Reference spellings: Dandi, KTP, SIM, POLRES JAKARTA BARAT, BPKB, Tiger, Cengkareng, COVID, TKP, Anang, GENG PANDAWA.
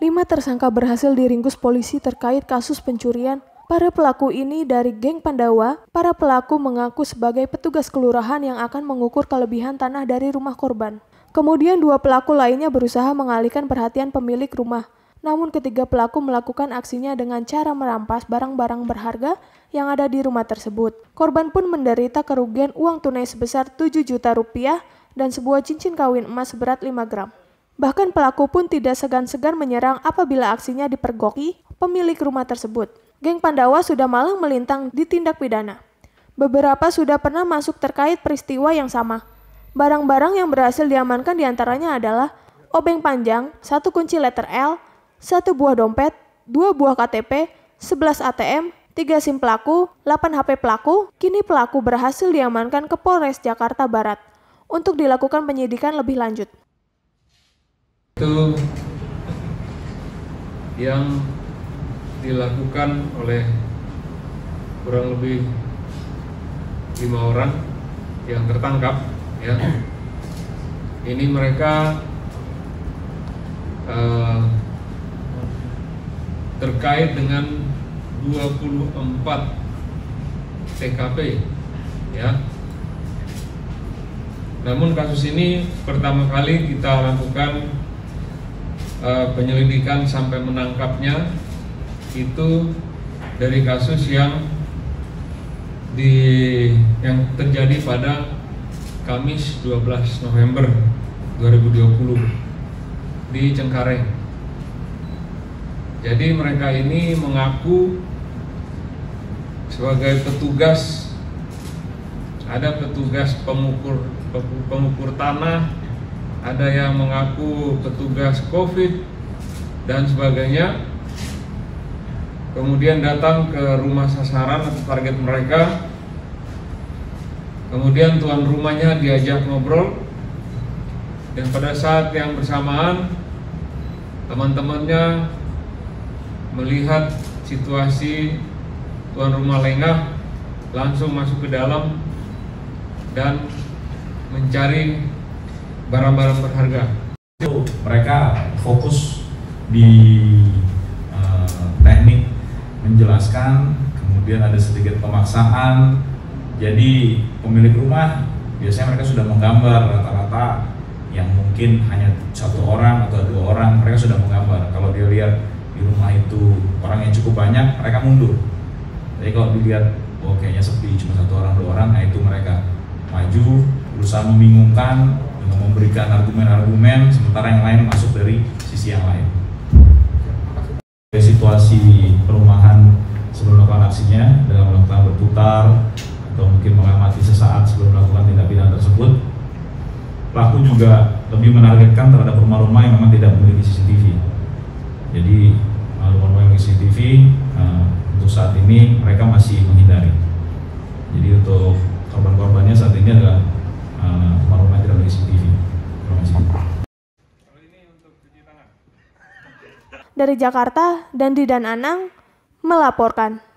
5 tersangka berhasil diringkus polisi terkait kasus pencurian para pelaku ini dari geng Pandawa. Para pelaku mengaku sebagai petugas kelurahan yang akan mengukur kelebihan tanah dari rumah korban. Kemudian 2 pelaku lainnya berusaha mengalihkan perhatian pemilik rumah. Namun ketiga pelaku melakukan aksinya dengan cara merampas barang-barang berharga yang ada di rumah tersebut. Korban pun menderita kerugian uang tunai sebesar 7 juta rupiah dan sebuah cincin kawin emas seberat 5 gram. Bahkan pelaku pun tidak segan-segan menyerang apabila aksinya dipergoki pemilik rumah tersebut. Geng Pandawa sudah malang melintang di tindak pidana. Beberapa sudah pernah masuk terkait peristiwa yang sama. Barang-barang yang berhasil diamankan diantaranya adalah obeng panjang, 1 kunci letter L, 1 buah dompet, 2 buah KTP, 11 ATM, 3 SIM pelaku, 8 HP pelaku. Kini pelaku berhasil diamankan ke Polres Jakarta Barat untuk dilakukan penyidikan lebih lanjut. Itu yang dilakukan oleh kurang lebih 5 orang yang tertangkap, ya. Ini mereka terkait dengan 24 TKP, ya. Namun kasus ini pertama kali kita lakukan penyelidikan sampai menangkapnya itu dari kasus yang terjadi pada Kamis 12 November 2020 di Cengkareng. Jadi mereka ini mengaku sebagai petugas, ada petugas pengukur tanah, ada yang mengaku petugas COVID dan sebagainya. Kemudian datang ke rumah sasaran atau target mereka. Kemudian tuan rumahnya diajak ngobrol. Dan pada saat yang bersamaan teman-temannya melihat situasi tuan rumah lengah, langsung masuk ke dalam dan mencari barang-barang berharga. Mereka fokus di teknik menjelaskan, kemudian ada sedikit pemaksaan. Jadi pemilik rumah biasanya mereka sudah menggambar rata-rata, yang mungkin hanya 1 orang atau 2 orang mereka sudah menggambar. Kalau dia lihat di rumah itu orang yang cukup banyak, mereka mundur. Jadi kalau dilihat oh kayaknya sepi, cuma 1 orang 2 orang, nah itu mereka maju berusaha membingungkan dengan memberikan argumen-argumen, sementara yang lain masuk dari sisi yang lain. Situasi perumahan sebelum melakukan aksinya dalam melakukan berputar atau mungkin mengamati sesaat sebelum melakukan tindak pidana tersebut. Pelaku juga lebih menargetkan terhadap rumah-rumah yang memang tidak memiliki CCTV. Jadi rumah-rumah yang memiliki CCTV untuk saat ini mereka masih menghindari. Jadi untuk korban-korbannya saat ini adalah rumah-rumah yang tidak memiliki CCTV. Dari Jakarta, Dandi dan Anang melaporkan.